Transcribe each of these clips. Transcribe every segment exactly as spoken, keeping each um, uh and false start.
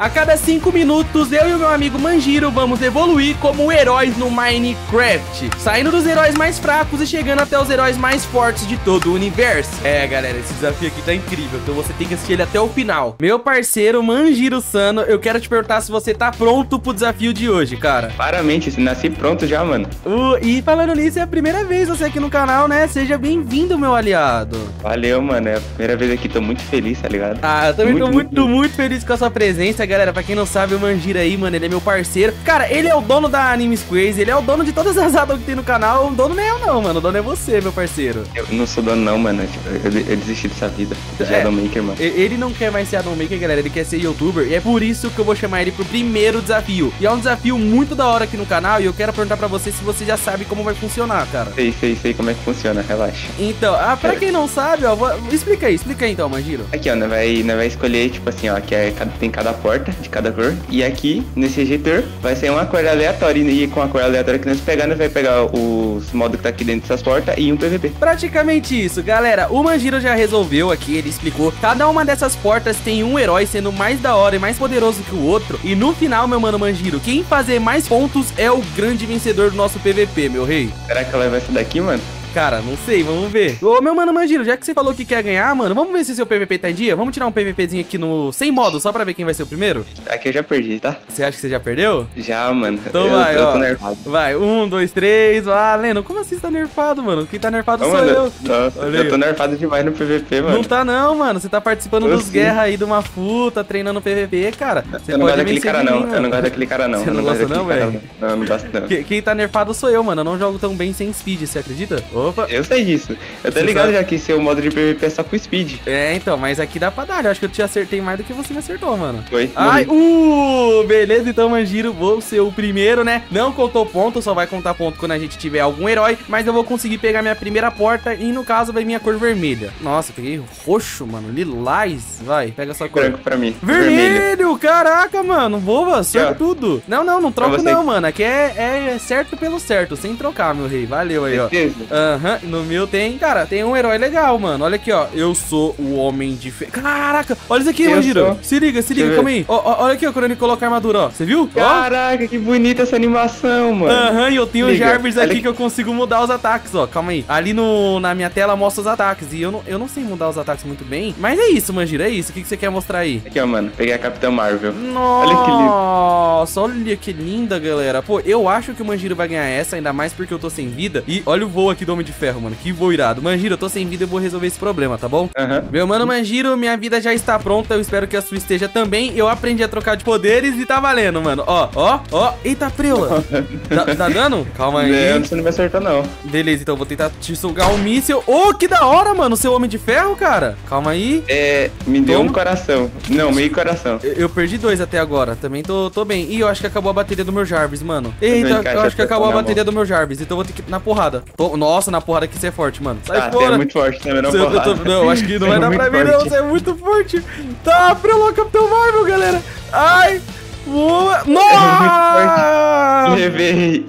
A cada cinco minutos, eu e o meu amigo Manjiro vamos evoluir como heróis no Minecraft, saindo dos heróis mais fracos e chegando até os heróis mais fortes de todo o universo. É, galera, esse desafio aqui tá incrível, então você tem que assistir ele até o final. Meu parceiro Manjiro Sano, eu quero te perguntar se você tá pronto pro desafio de hoje, cara. Claramente, se nasci pronto já, mano. Uh, e falando nisso, é a primeira vez você aqui no canal, né? Seja bem-vindo, meu aliado. Valeu, mano, é a primeira vez aqui, tô muito feliz, tá ligado? Ah, eu também muito, tô muito, muito, muito feliz com a sua presença, galera. Pra quem não sabe, o Manjiro aí, mano, ele é meu parceiro. Cara, ele é o dono da Anime Square, ele é o dono de todas as adas que tem no canal. O dono não é eu não, mano. O dono é você, meu parceiro. Eu não sou dono não, mano. Eu, eu, eu desisti dessa vida de é, Adam Maker, mano. Ele não quer mais ser Adam Maker, galera. Ele quer ser youtuber. E é por isso que eu vou chamar ele pro primeiro desafio. E é um desafio muito da hora aqui no canal. E eu quero perguntar pra você se você já sabe como vai funcionar, cara. Sei, sei, sei como é que funciona. Relaxa. Então, ah, pra quem não sabe, ó, vou... explica aí. Explica aí então, Manjiro. Aqui, ó, nós vai, nós vai escolher, tipo assim, ó, que é, tem cada porta de cada cor, e aqui nesse editor vai ser uma cor aleatória, e com a cor aleatória que nós pegar, nós vai pegar os modos que tá aqui dentro dessas portas e um P V P. Praticamente isso, galera. O Manjiro já resolveu aqui, ele explicou. Cada uma dessas portas tem um herói sendo mais da hora e mais poderoso que o outro, e no final, meu mano Manjiro, quem fazer mais pontos é o grande vencedor do nosso P V P, meu rei. Será que ela vai ser daqui, mano? Cara, não sei, vamos ver. Ô, meu mano Manjiro, já que você falou que quer ganhar, mano, vamos ver se seu P V P tá em dia? Vamos tirar um PVPzinho aqui no... sem modo, só pra ver quem vai ser o primeiro? Aqui eu já perdi, tá? Você acha que você já perdeu? Já, mano. Então eu, vai, eu ó. Tô nerfado. Vai, um, dois, três, valendo. Como assim você tá nerfado, mano? Quem tá nerfado não, sou mano, eu. Tô, eu tô nerfado demais no P V P, mano. Não tá não, mano. Você tá participando eu dos sim. guerras aí de uma futa, tá treinando P V P, cara. Você eu não gosto daquele cara, não. Mim, eu não gosto daquele cara, não. Você não, não gosta não, velho? Não, eu não gosto não. Quem, quem tá nerfado sou eu, mano. Eu não jogo tão bem sem speed, você acredita? Opa. Eu sei disso. Eu tô ligado já que seu modo de P V P é só com speed. É, então, mas aqui dá pra dar. Eu acho que eu te acertei mais do que você me acertou, mano. Foi. Ai, uh, beleza, então, Manjiro, vou ser o primeiro, né? Não contou ponto, só vai contar ponto quando a gente tiver algum herói, mas eu vou conseguir pegar minha primeira porta e, no caso, vai minha cor vermelha. Nossa, peguei roxo, mano, lilás. Vai, pega essa cor. Branco pra mim. Vermelho, vermelho. Caraca, mano, boba, certo tudo. Não, não, não troco não, mano. Aqui é, é certo pelo certo, sem trocar, meu rei. Valeu aí, ó. Ah, Aham, uhum, no meu tem, cara, tem um herói legal, mano. Olha aqui, ó, eu sou o Homem de Ferro. Caraca, olha isso aqui, Manjiro. Se liga, se liga, calma aí. Ó, ó, olha aqui, ó, quando ele coloca a armadura, ó, você viu? Caraca, ó. Que bonita essa animação, mano. Aham, uhum, e eu tenho o Jarvis aqui olha... que eu consigo mudar os ataques, ó, calma aí. Ali no, na minha tela mostra os ataques, e eu não, eu não sei mudar os ataques muito bem, mas é isso, Manjiro, é isso. O que, que você quer mostrar aí? Aqui, ó, mano, peguei a Capitã Marvel. Nossa, olha que lindo. Nossa, olha que linda, galera. Pô, eu acho que o Manjiro vai ganhar essa, ainda mais porque eu tô sem vida, e olha o voo aqui do Homem de Ferro, mano, que voo irado. Manjiro, eu tô sem vida, eu vou resolver esse problema, tá bom? Uhum. Meu mano Manjiro, minha vida já está pronta, eu espero que a sua esteja também. Eu aprendi a trocar de poderes e tá valendo, mano. Ó, ó, ó, eita preula. Tá, tá dando? Calma aí. Não, você não me acertou não. Beleza, então vou tentar te sugar um míssil. Ô, oh, que da hora, mano, seu Homem de Ferro, cara. Calma aí. É, me Toma. deu um coração. Não, meio coração. Eu, eu perdi dois até agora, também tô, tô bem. Ih, eu acho que acabou a bateria do meu Jarvis, mano. Eita, eu, eu acho que acabou a bateria mão. do meu Jarvis, então vou ter que ir na porrada. Tô, nossa, na porrada que você é forte, mano. Sai ah, fora. Você é muito forte, né? Não, eu tô, não, acho que não vai dar pra mim, não. Você é muito forte. Tá, prelou, Capitão Marvel, galera. Ai, boa. Nossa! Levei.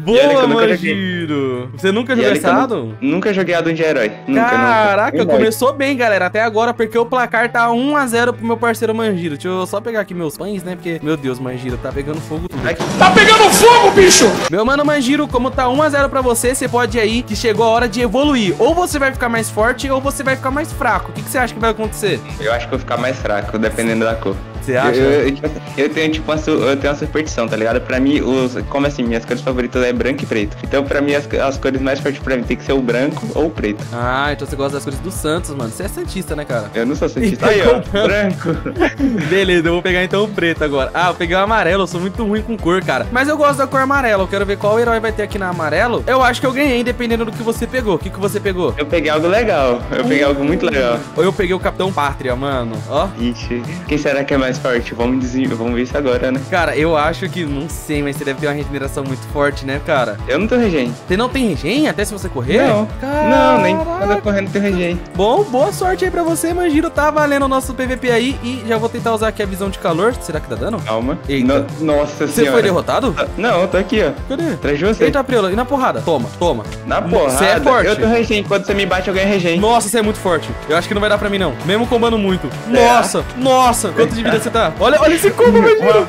Boa, Manjiro. Você nunca jogou essa Adam? Nunca joguei Adam de herói. Nunca, Caraca, nunca. começou bem, galera. Até agora, porque o placar tá um a zero pro meu parceiro Manjiro. Deixa eu só pegar aqui meus pães, né? Porque, meu Deus, Manjiro, tá pegando fogo tudo. Tá pegando fogo, bicho! Meu mano Manjiro, como tá um a zero pra você, você pode ir aí que chegou a hora de evoluir. Ou você vai ficar mais forte, ou você vai ficar mais fraco. O que, que você acha que vai acontecer? Eu acho que eu vou ficar mais fraco, dependendo da cor. Você acha? Eu, eu, eu tenho, tipo, uma, eu tenho uma superstição, tá ligado? Pra mim, os, como assim, minhas cores favoritas é branco e preto. Então, pra mim, as, as cores mais fortes pra mim tem que ser o branco ou o preto. Ah, então você gosta das cores do Santos, mano. Você é santista, né, cara? Eu não sou santista. Aí, ó, branco. Beleza, eu vou pegar, então, o preto agora. Ah, eu peguei o amarelo. Eu sou muito ruim com cor, cara. Mas eu gosto da cor amarela. Eu quero ver qual herói vai ter aqui na amarelo. Eu acho que eu ganhei, dependendo do que você pegou. O que, que você pegou? Eu peguei algo legal. Eu peguei uh, algo muito legal. Eu peguei o Capitão Pátria, mano. Ó. Ixi. Quem será que é mais forte? Vamos, dizer, vamos ver isso agora, né? Cara, eu acho que, não sei, mas você deve ter uma regeneração muito forte, né, cara? Eu não tenho regen. Você não tem regen? Até se você correr? Não. Caraca. Não, nem quando eu correr não tem regen. Bom, boa sorte aí pra você, Manjiro. Tá valendo o nosso P V P aí e já vou tentar usar aqui a visão de calor. Será que tá dando? Calma. Eita. No, nossa senhora. Você foi derrotado? Não, eu tô aqui, ó. Cadê? Atrás de você. Eita, preula. E na porrada? Toma, toma. Na porrada? Você é forte. Eu tô regen. Quando você me bate, eu ganho regen. Nossa, você é muito forte. Eu acho que não vai dar pra mim, não. Mesmo combando muito. Nossa, é. nossa. Quanto de vida onde você tá? Olha, olha esse combo, Manjiro.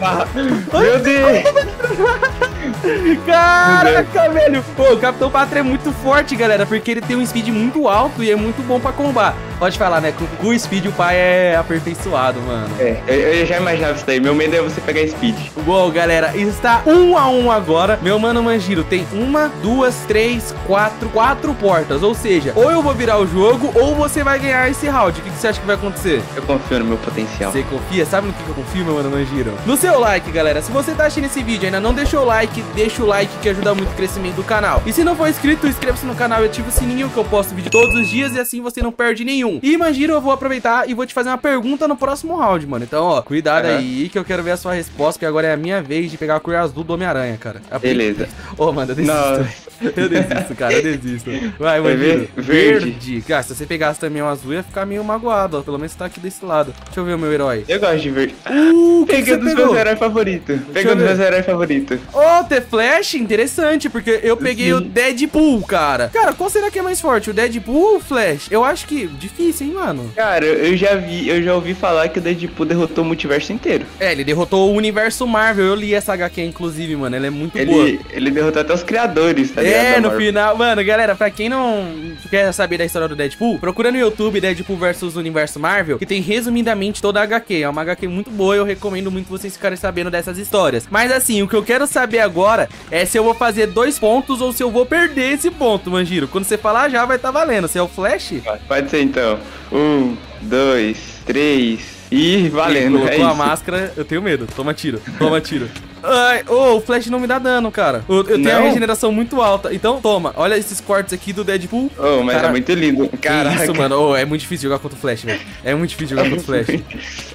Meu Deus. Caraca, velho. Pô, o Capitão Pátria é muito forte, galera, porque ele tem um speed muito alto e é muito bom pra combar. Pode falar, né? Com o speed o pai é aperfeiçoado, mano. É, eu, eu já imaginava isso daí. Meu medo é você pegar speed. Bom, galera, está um a um agora. Meu mano Manjiro tem uma, duas, três, quatro, quatro portas. Ou seja, ou eu vou virar o jogo ou você vai ganhar esse round. O que, que você acha que vai acontecer? Eu confio no meu potencial. Você confia? Sabe no que eu confio, meu mano Manjiro? No seu like, galera. Se você tá achando esse vídeo e ainda não deixou o like, deixa o like que ajuda muito o crescimento do canal. E se não for inscrito, inscreva-se no canal e ativa o sininho que eu posto vídeo todos os dias e assim você não perde nenhum. E Manjiro, eu vou aproveitar e vou te fazer uma pergunta no próximo round, mano. Então, ó, cuidado uhum. aí que eu quero ver a sua resposta, porque agora é a minha vez de pegar a cor azul do Homem-Aranha, cara. A... Beleza. Ô, oh, mano, eu desisto. Não. Eu desisto, cara, eu desisto. Vai, Manjiro. Verde. Verde. Cara, se você pegasse também o azul, ia ficar meio magoado, ó. Pelo menos tá aqui desse lado. Deixa eu ver o meu herói. Eu gosto de verde. Uh, peguei um dos meus heróis favoritos. Peguei um dos meus heróis favoritos. Ó, oh, The Flash, interessante, porque eu peguei Sim. o Deadpool, cara. Cara, qual será que é mais forte, o Deadpool ou o Flash? Eu acho que difícil, hein, mano? Cara, eu já vi, eu já ouvi falar que o Deadpool derrotou o multiverso inteiro. É, ele derrotou o universo Marvel. Eu li essa H Q, inclusive, mano. Ela é muito ele, boa. Ele derrotou até os criadores, tá ligado? É, no final. Mano, galera, pra quem não quer saber da história do Deadpool, procura no YouTube Deadpool versus Universo Marvel, que tem resumidamente toda a H Q. É uma H Q muito boa e eu recomendo muito vocês ficarem sabendo dessas histórias. Mas assim, o que eu quero saber agora é se eu vou fazer dois pontos ou se eu vou perder esse ponto, Manjiro. Quando você falar já vai estar tá valendo. Você é o Flash? Pode ser então. Um, dois, três... Ih, valendo, é isso. Com a máscara, eu tenho medo. Toma tiro, toma tiro. Ai, oh, o Flash não me dá dano, cara. Eu, eu tenho a regeneração muito alta. Então, toma. Olha esses cortes aqui do Deadpool. Oh, mas cara, é muito lindo. Caraca. Isso, mano. Oh, é muito difícil jogar contra o Flash, velho. É muito difícil jogar contra o Flash.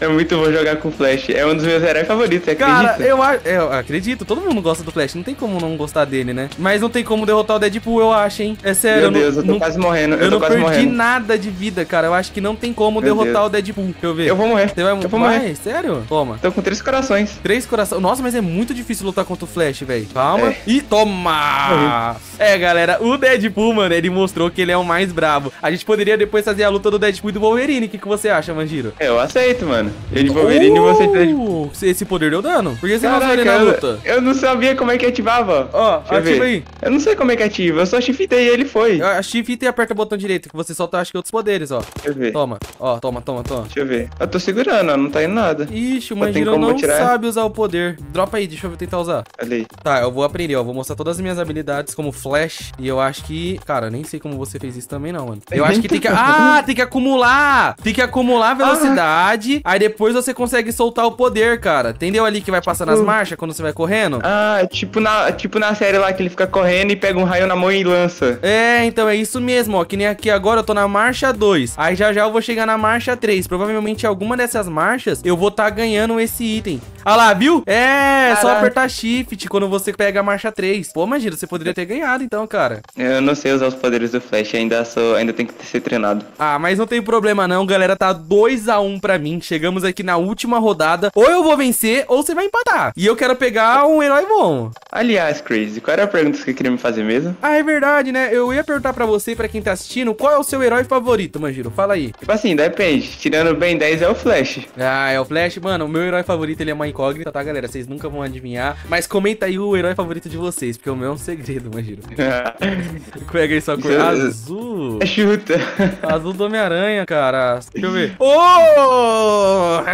É muito bom jogar com o Flash. É um dos meus heróis favoritos, cara, eu, eu acredito. Todo mundo gosta do Flash. Não tem como não gostar dele, né? Mas não tem como derrotar o Deadpool, eu acho, hein? É sério. Meu Deus, eu tô quase morrendo. Eu não perdi nada de vida, cara. Eu acho que não tem como derrotar o Deadpool. Deixa eu ver. Eu vou morrer. Você vai morrer? Eu vou morrer. Sério? Toma. Tô com três corações. Três corações. Nossa, mas é muito... muito difícil lutar contra o Flash, velho. Calma. É. E toma! É. é, galera, o Deadpool, mano, ele mostrou que ele é o mais brabo. A gente poderia depois fazer a luta do Deadpool e do Wolverine. O que, que você acha, Manjiro? Eu aceito, mano. Eu de Wolverine e uh, você de Deadpool. Esse poder deu dano? Por que você Caraca, não na luta? Eu, eu não sabia como é que ativava. Ó, oh, ativa aí. Eu não sei como é que ativa. Eu só shiftei e ele foi. A shiftei e aperta o botão direito, que você solta, acho que outros poderes, ó. Deixa eu ver. Toma. Ó, toma, toma, toma. Deixa eu ver. Eu tô segurando, ó. Não tá indo nada. Ixi, o Manjiro não tirar. sabe usar o poder. Dropa aí. Deixa eu tentar usar. Ali. Tá, eu vou aprender, ó. Vou mostrar todas as minhas habilidades como Flash. E eu acho que... Cara, eu nem sei como você fez isso também, não, mano. Eu, eu acho que tem que... Ah, tem que acumular! Tem que acumular velocidade. Ah. Aí depois você consegue soltar o poder, cara. Entendeu ali que vai tipo... passar nas marchas quando você vai correndo? Ah, tipo na, tipo na série lá que ele fica correndo e pega um raio na mão e lança. É, então é isso mesmo, ó. Que nem aqui agora eu tô na marcha dois. Aí já já eu vou chegar na marcha três. Provavelmente alguma dessas marchas eu vou tá ganhando esse item. Ah lá, viu? É... É só apertar shift quando você pega a marcha três. Pô, Manjiro, você poderia ter ganhado então, cara. Eu não sei usar os poderes do Flash, ainda sou, ainda tem que ser treinado. Ah, mas não tem problema não, galera. Tá dois a um pra mim. Chegamos aqui na última rodada. Ou eu vou vencer, ou você vai empatar. E eu quero pegar um herói bom. Aliás, Crazy, qual era a pergunta que você queria me fazer mesmo? Ah, é verdade, né? Eu ia perguntar pra você, pra quem tá assistindo, qual é o seu herói favorito, Manjiro? Fala aí. Tipo assim, depende. Tirando o Ben dez é o Flash. Ah, é o Flash? Mano, o meu herói favorito, ele é uma incógnita, tá, galera? Vocês nunca vão adivinhar, mas comenta aí o herói favorito de vocês, porque o meu é um segredo, Manjiro. Pega aí sua cor azul. Chuta. Azul do Homem-Aranha, cara. Deixa eu ver. Oh!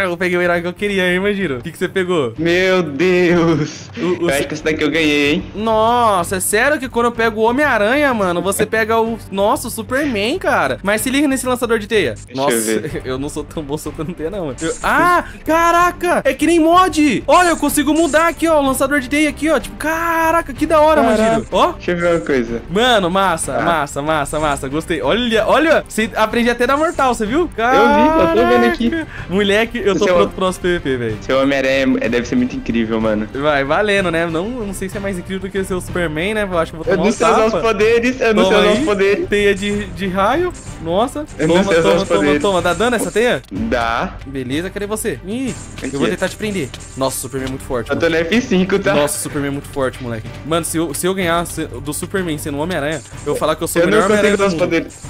Eu peguei o herói que eu queria, hein, Manjiro? O que, que você pegou? Meu Deus. O, o... Eu acho que esse daqui eu ganhei, hein? Nossa, é sério que quando eu pego o Homem-Aranha, mano, você pega o nosso Superman, cara. Mas se liga nesse lançador de teia. Deixa Nossa, eu, ver. eu não sou tão bom soltando teia, não. Eu... Ah, caraca! É que nem mod! Olha, eu consigo mudar aqui, ó, o lançador de teia aqui, ó. Tipo, caraca, que da hora, Manjiro. Ó. Deixa eu ver uma coisa. Mano, massa, ah. massa, massa, massa. Gostei. Olha, olha. Você aprende até da mortal, você viu? Caraca. Eu vi, eu tô vendo aqui. Moleque, eu tô seu, pronto pro nosso P V P, velho. Seu Homem-Aranha deve ser muito incrível, mano. Vai, valendo, né? Não, não sei se é mais incrível do que o seu Superman, né? Eu acho que eu vou tomar um tapa. Eu não sei usar os poderes, eu não toma sei usar os poderes. Teia de, de raio. Nossa. Eu toma, não sei toma, toma, toma, toma. Dá dano essa teia? Dá. Beleza, cadê você? Ih, aqui. Eu vou tentar te prender. Nossa, o Superman é muito forte. Eu tô no F cinco, tá? Nossa, o Superman é muito forte, moleque. Mano, se eu, se eu ganhar se, do Superman sendo Homem-Aranha, eu vou falar que eu sou o melhor Homem-Aranha do mundo.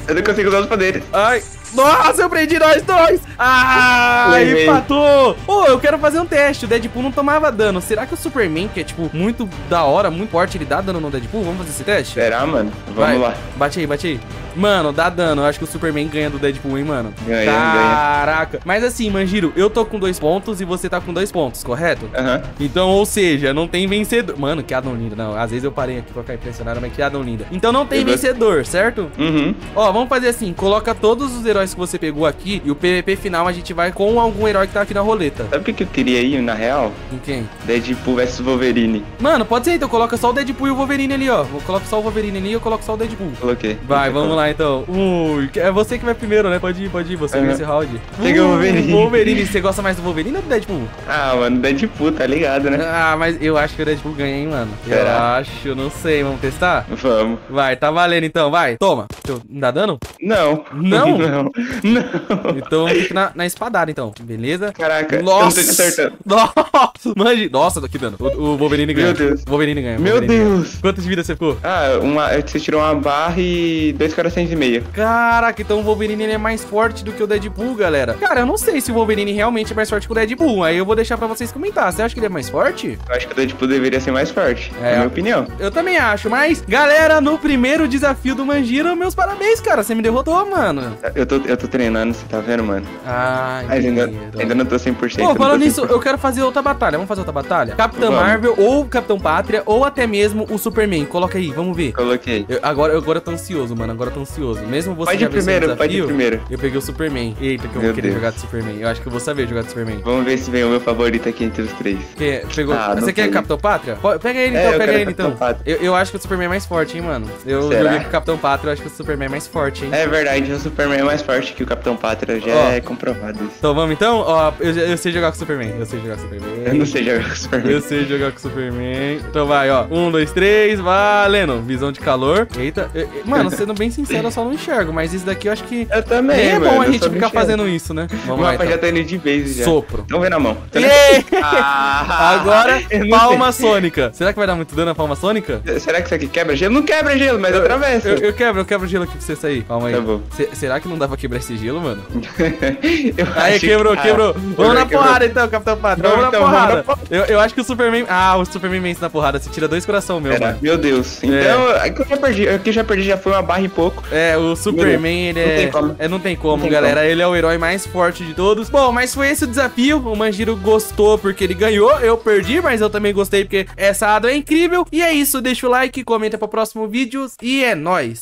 Eu não consigo usar os poderes. Eu não consigo usar os poderes. Ai... Nossa, eu prendi nós dois. Ah, Lembrei. empatou. Pô, oh, eu quero fazer um teste. O Deadpool não tomava dano. Será que o Superman, que é, tipo, muito da hora, muito forte, ele dá dano no Deadpool? Vamos fazer esse teste? Será, mano? Vamos Vai. lá. Bate aí, bate aí. Mano, dá dano. Eu acho que o Superman ganha do Deadpool, hein, mano? Ganha, Caraca. Ganha. Mas assim, Manjiro, eu tô com dois pontos e você tá com dois pontos, correto? Aham. Uh-huh. Então, ou seja, não tem vencedor. Mano, que Adam linda. Não, às vezes eu parei aqui pra ficar impressionado, mas que Adam linda. Então não tem eu vencedor, vou... certo? Uhum. Ó, vamos fazer assim. Coloca todos os heróis que você pegou aqui e o P V P final a gente vai com algum herói que tá aqui na roleta. Sabe o que eu queria ir, na real? Com quem? Deadpool versus Wolverine. Mano, pode ser, então coloca só o Deadpool e o Wolverine ali, ó. Coloca só o Wolverine ali e eu coloco só o Deadpool. Coloquei. Vai, vamos lá. Ah, então, uh, é você que vai primeiro, né? Pode ir, pode ir, você uhum. nesse round. Pega o Wolverine. Wolverine, você gosta mais do Wolverine ou do Deadpool? Ah, mano, Deadpool, tá ligado, né? Ah, mas eu acho que o Deadpool ganha, hein, mano? Será? Eu acho, não sei, vamos testar? Vamos. Vai, tá valendo então, vai, toma. Deixa eu... Não dá dano? Não. Não? Não. Não. Então, fica na, na espadada, então, beleza? Caraca, nossa. Eu não tô te acertando. Nossa, manja. Nossa, tô aqui dando. O, o Wolverine ganha. Meu Deus. Wolverine ganha. Meu Wolverine Deus. Ganha. Quantas vidas você ficou? Ah, uma, você tirou uma barra e dois caras e meio. Caraca, então o Wolverine ele é mais forte do que o Deadpool, galera. Cara, eu não sei se o Wolverine realmente é mais forte que o Deadpool. Aí eu vou deixar pra vocês comentar. Você acha que ele é mais forte? Eu acho que o Deadpool deveria ser mais forte, é, na minha opinião. Eu também acho, mas, galera, no primeiro desafio do Manjiro, meus parabéns, cara. Você me derrotou, mano. Eu tô, eu tô treinando, você tá vendo, mano? Ai, mas ainda, ainda não tô cem por cento. Pô, falando nisso, eu quero fazer outra batalha. Vamos fazer outra batalha? Capitã vamos. Marvel ou Capitão Pátria ou até mesmo o Superman. Coloca aí, vamos ver. Coloquei. Eu, agora, agora eu tô ansioso, mano. Agora eu tô ansioso. Mesmo você já primeiro, desafio, pode ir primeiro. Eu peguei o Superman. Eita, que eu Meu vou querer Deus. jogar de Superman. Eu acho que eu vou saber jogar de Superman. Vamos ver se vem o meu favorito aqui entre os três. Que, pegou... ah, você quer Capitão Pátria? Pega ele então, é, pega ele então. Eu, eu acho que o Superman é mais forte, hein, mano. Eu Será? joguei com o Capitão Pátria, eu acho que o Superman é mais forte, hein. É verdade, o Superman é mais forte que o Capitão Pátria, já Ó. é comprovado isso. Então vamos então? Ó, eu, eu sei jogar com o Superman. Eu sei jogar com o Superman. Eu não sei jogar com o Superman. Eu sei jogar com o Superman. Então vai, ó. Um, dois, três, valendo. Visão de calor. Eita. Eu, eu, mano, sendo bem sincero, eu só não enxergo, mas isso daqui eu acho que eu também, é bom, mano, a gente ficar fazendo isso, né? Vamos o mapa então. já tá indo de vez já. Sopro. Não vê na mão. Então, ah, agora, palma sei. sônica. Será que vai dar muito dano a palma sônica? Será que isso aqui quebra gelo? Não quebra gelo, mas eu, atravessa. Eu, eu quebro, eu quebro gelo aqui pra você sair. Calma aí. Tá bom. C será que não dá pra quebrar esse gelo, mano? Aí, quebrou, que... quebrou. Ah, vamos quebrou. na porrada então, Capitão Patrão. Vamos então, na porrada. Vamos na por... eu, eu acho que o Superman... Ah, o Superman vence na porrada. Você tira dois coração, meu. Era. Mano. Meu Deus. Então, é. aqui eu já perdi. Aqui eu já perdi, já foi uma barra e pouco. É, o Superman, ele é... é... Não tem como, não tem galera. Como. Ele é o herói mais forte de todos. Bom, mas foi esse o desafio. O Manjiro gostou porque ele ganhou. Eu perdi, mas eu também gostei porque essa Adam é incrível. E é isso. Deixa o like, comenta pro próximo vídeo e é nóis.